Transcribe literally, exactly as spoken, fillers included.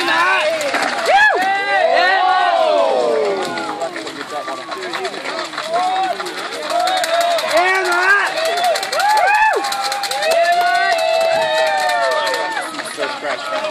doing that?